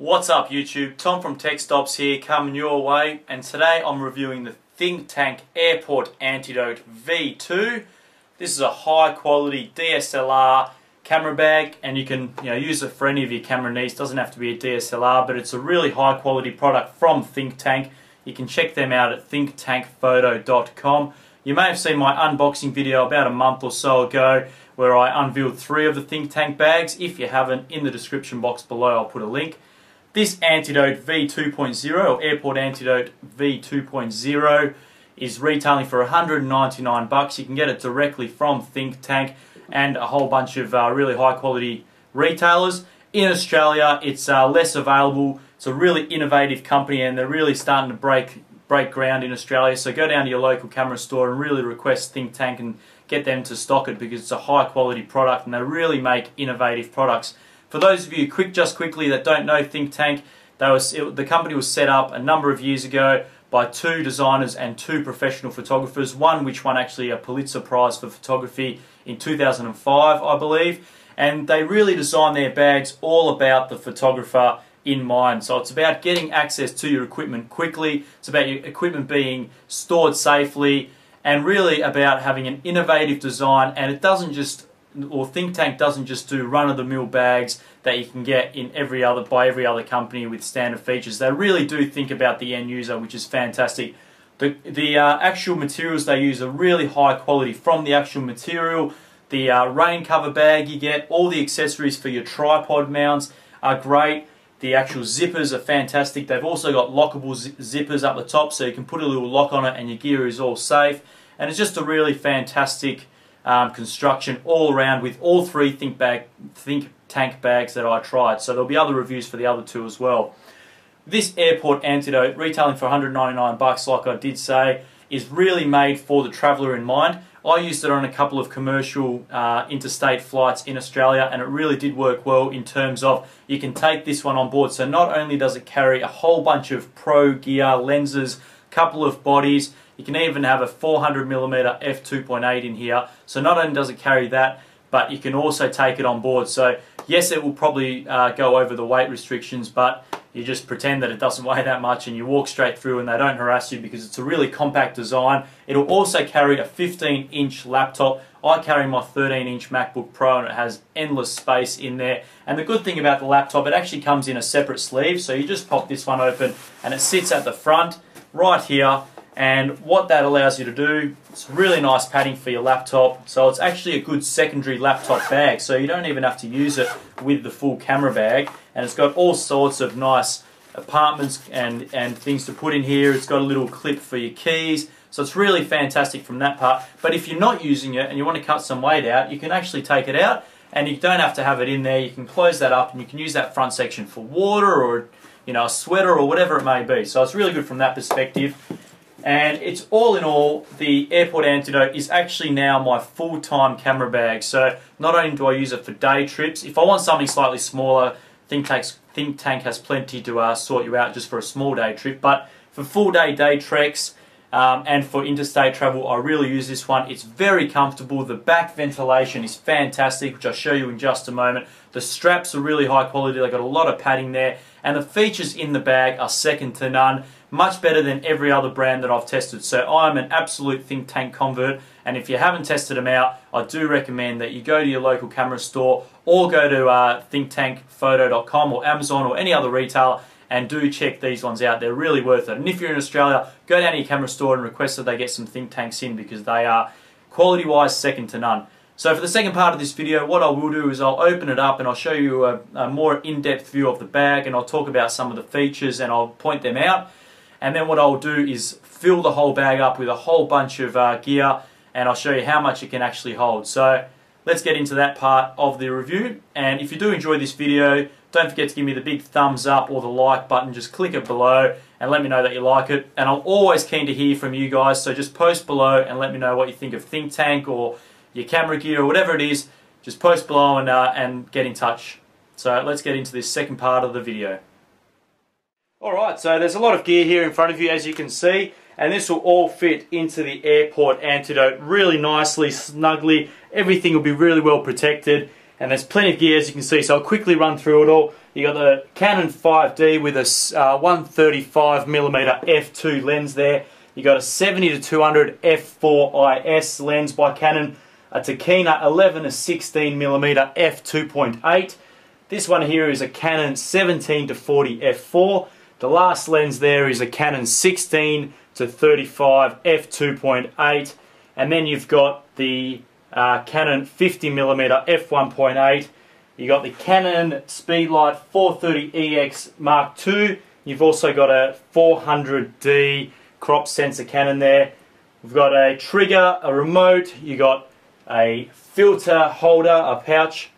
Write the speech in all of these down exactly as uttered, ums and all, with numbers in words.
What's up YouTube, Tom from Tech Stops here, coming your way, and today I'm reviewing the Think Tank Airport Antidote V two. This is a high quality D S L R camera bag, and you can you know, use it for any of your camera needs. It doesn't have to be a D S L R, but it's a really high quality product from Think Tank. You can check them out at think tank photo dot com. You may have seen my unboxing video about a month or so ago where I unveiled three of the Think Tank bags. If you haven't, in the description box below I'll put a link. This Antidote V two point oh, or Airport Antidote V two point oh, is retailing for one hundred ninety-nine bucks. You can get it directly from Think Tank and a whole bunch of uh, really high quality retailers. In Australia, it's uh, less available. It's a really innovative company and they're really starting to break, break ground in Australia. So go down to your local camera store and really request Think Tank and get them to stock it, because it's a high quality product and they really make innovative products. For those of you, quick, just quickly, that don't know Think Tank, they was, it, the company was set up a number of years ago by two designers and two professional photographers, one which won actually a Pulitzer Prize for photography in two thousand five, I believe. And they really designed their bags all about the photographer in mind. So it's about getting access to your equipment quickly, it's about your equipment being stored safely, and really about having an innovative design. And it doesn't just or Think Tank doesn't just do run-of-the-mill bags that you can get in every other by every other company with standard features. They really do think about the end user, which is fantastic. The, the uh, actual materials they use are really high quality from the actual material. The uh, rain cover bag you get, all the accessories for your tripod mounts are great. The actual zippers are fantastic. They've also got lockable zippers up the top, so you can put a little lock on it and your gear is all safe. And it's just a really fantastic Um, construction all around with all three Think, bag, Think Tank bags that I tried. So there'll be other reviews for the other two as well. This Airport Antidote, retailing for one hundred ninety-nine bucks, like I did say, is really made for the traveller in mind. I used it on a couple of commercial uh, interstate flights in Australia, and it really did work well in terms of you can take this one on board. So not only does it carry a whole bunch of pro gear, lenses, couple of bodies, you can even have a four hundred millimeter f two point eight in here. So not only does it carry that, but you can also take it on board. So yes, it will probably uh, go over the weight restrictions, but you just pretend that it doesn't weigh that much and you walk straight through and they don't harass you, because it's a really compact design. It'll also carry a fifteen inch laptop. I carry my thirteen inch MacBook Pro and it has endless space in there. And the good thing about the laptop, it actually comes in a separate sleeve. So you just pop this one open and it sits at the front right here, and what that allows you to do, it's really nice padding for your laptop, so it's actually a good secondary laptop bag, so you don't even have to use it with the full camera bag. And it's got all sorts of nice apartments and, and things to put in here. It's got a little clip for your keys, so it's really fantastic from that part. But if you're not using it and you want to cut some weight out, you can actually take it out and you don't have to have it in there. You can close that up and you can use that front section for water or you know, a sweater or whatever it may be. So it's really good from that perspective. And it's all in all, the Airport Antidote is actually now my full-time camera bag. So not only do I use it for day trips, if I want something slightly smaller, Think Tank's, Think Tank has plenty to uh, sort you out just for a small day trip. But for full-day day treks um, and for interstate travel, I really use this one. It's very comfortable. The back ventilation is fantastic, which I'll show you in just a moment. The straps are really high quality. They've got a lot of padding there. And the features in the bag are second to none, much better than every other brand that I've tested. So I'm an absolute Think Tank convert, and if you haven't tested them out, I do recommend that you go to your local camera store or go to uh, think tank photo dot com or Amazon or any other retailer and do check these ones out. They're really worth it. And if you're in Australia, go down to your camera store and request that they get some Think Tanks in, because they are quality-wise second to none. So for the second part of this video, what I will do is I'll open it up and I'll show you a, a more in-depth view of the bag, and I'll talk about some of the features and I'll point them out. And then what I'll do is fill the whole bag up with a whole bunch of uh, gear, and I'll show you how much it can actually hold. So let's get into that part of the review. And if you do enjoy this video, don't forget to give me the big thumbs up or the like button. Just click it below and let me know that you like it. And I'm always keen to hear from you guys, so just post below and let me know what you think of Think Tank or your camera gear or whatever it is. Just post below and, uh, and get in touch. So let's get into this second part of the video. Alright, so there's a lot of gear here in front of you, as you can see, and this will all fit into the Airport Antidote really nicely, snugly. Everything will be really well protected, and there's plenty of gear, as you can see, so I'll quickly run through it all. You got the Canon five D with a one thirty-five millimeter uh, f two lens there. You got a seventy to two hundred f four I S lens by Canon, a Tekina eleven to sixteen millimeter f two point eight. This one here is a Canon seventeen to forty f four. The last lens there is a Canon sixteen to thirty-five f two point eight. And then you've got the uh, Canon fifty millimeter f one point eight. You got the Canon Speedlight four thirty E X Mark two. You've also got a four hundred D crop sensor Canon there. We've got a trigger, a remote. You got a filter holder, a pouch,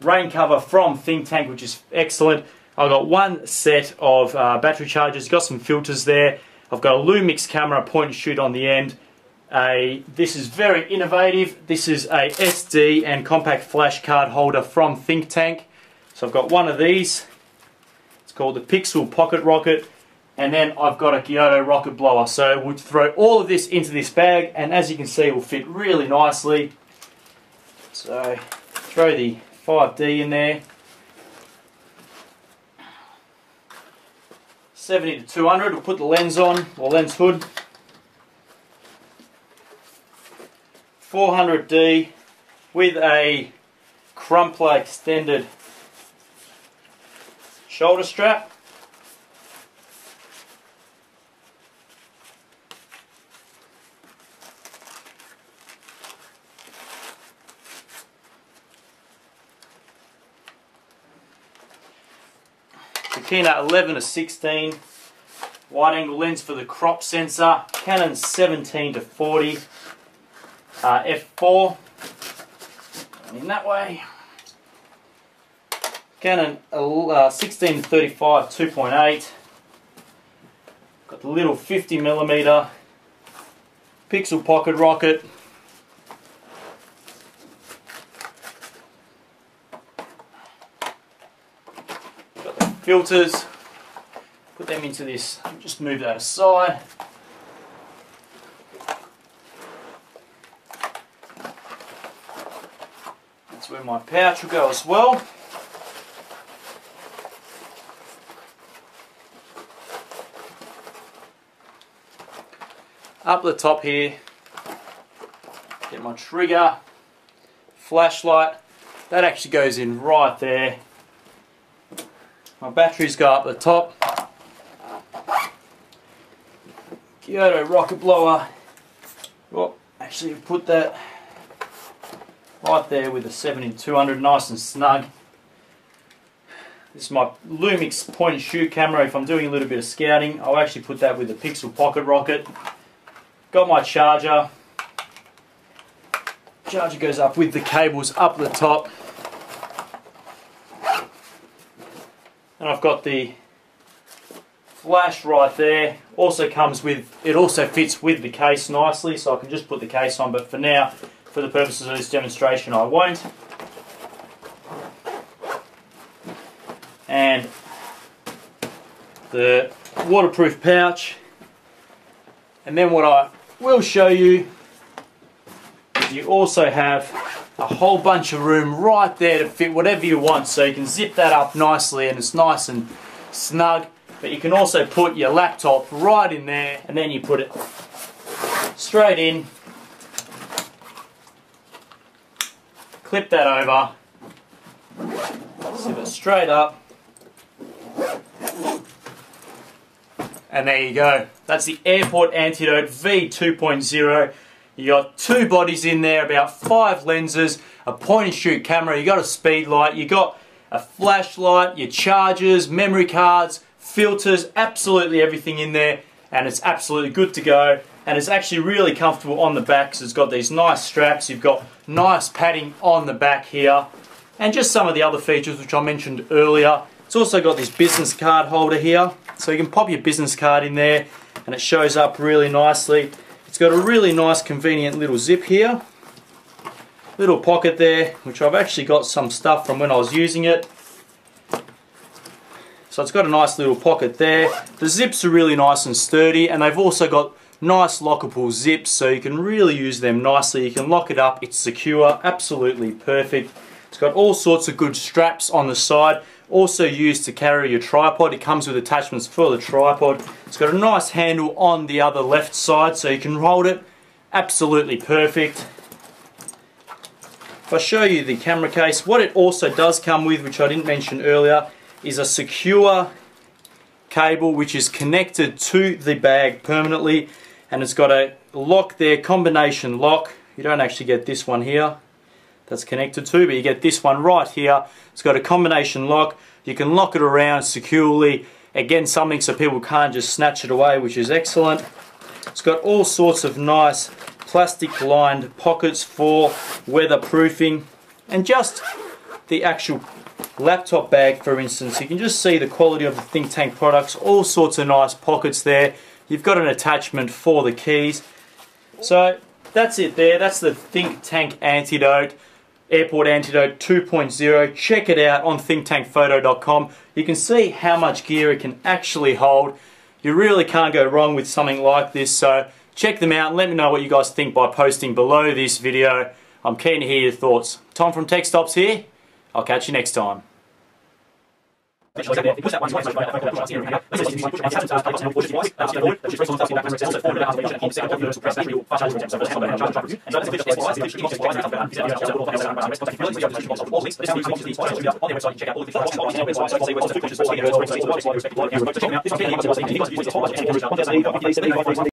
rain cover from Think Tank, which is excellent. I've got one set of uh, battery chargers. Got some filters there. I've got a Lumix camera, point and shoot on the end. A, this is very innovative. This is a S D and compact flash card holder from Think Tank. So I've got one of these. It's called the Pixel Pocket Rocket. And then I've got a Kyoto Rocket Blower. So we'll throw all of this into this bag, and as you can see, it will fit really nicely. So throw the five D in there. seventy to two hundred, we'll put the lens on, or lens hood. four hundred D with a Crumpler extended shoulder strap. Tekina eleven to sixteen wide angle lens for the crop sensor. Canon seventeen to forty. Uh, f four, in that way. Canon uh, sixteen to thirty-five two point eight. Got the little fifty millimeter Pixel Pocket Rocket. Got the filters. Put them into this. Just move that aside. That's where my pouch will go as well. Up the top here, get my trigger, flashlight. That actually goes in right there. My batteries go up the top. Kyoto Rocket Blower. Well, actually put that right there with the seventy to two hundred, nice and snug. This is my Lumix point and shoot camera. If I'm doing a little bit of scouting, I'll actually put that with the Pixel Pocket Rocket. Got my charger. Charger goes up with the cables up the top. And I've got the flash right there. Also comes with, it also fits with the case nicely, so I can just put the case on, but for now, for the purposes of this demonstration, I won't. And the waterproof pouch. And then what I will show you is you also have a whole bunch of room right there to fit whatever you want. So you can zip that up nicely and it's nice and snug. But you can also put your laptop right in there, and then you put it straight in. Clip that over, zip it straight up, and there you go. That's the Airport Antidote V two point oh. You got two bodies in there, about five lenses, a point and shoot camera, you got a speed light, you got a flashlight, your chargers, memory cards, filters, absolutely everything in there, and it's absolutely good to go. And it's actually really comfortable on the back because it's got these nice straps. You've got nice padding on the back here. And just some of the other features which I mentioned earlier. It's also got this business card holder here. So you can pop your business card in there and it shows up really nicely. It's got a really nice convenient little zip here. Little pocket there, which I've actually got some stuff from when I was using it. So it's got a nice little pocket there. The zips are really nice and sturdy, and they've also got nice lockable zips, so you can really use them nicely. You can lock it up, it's secure, absolutely perfect. It's got all sorts of good straps on the side, also used to carry your tripod. It comes with attachments for the tripod. It's got a nice handle on the other left side so you can hold it absolutely perfect. If I show you the camera case, what it also does come with, which I didn't mention earlier, is a secure cable which is connected to the bag permanently, and it's got a lock there, combination lock. You don't actually get this one here that's connected to, but you get this one right here. It's got a combination lock. You can lock it around securely, again something so people can't just snatch it away, which is excellent. It's got all sorts of nice plastic lined pockets for weatherproofing, and just the actual laptop bag, for instance, you can just see the quality of the Think Tank products. All sorts of nice pockets there. You've got an attachment for the keys. So that's it there. That's the Think Tank Antidote, Airport Antidote two point oh. Check it out on think tank photo dot com. You can see how much gear it can actually hold. You really can't go wrong with something like this. So check them out and let me know what you guys think by posting below this video. I'm keen to hear your thoughts. Tom from Tech Stops here. I'll catch you next time.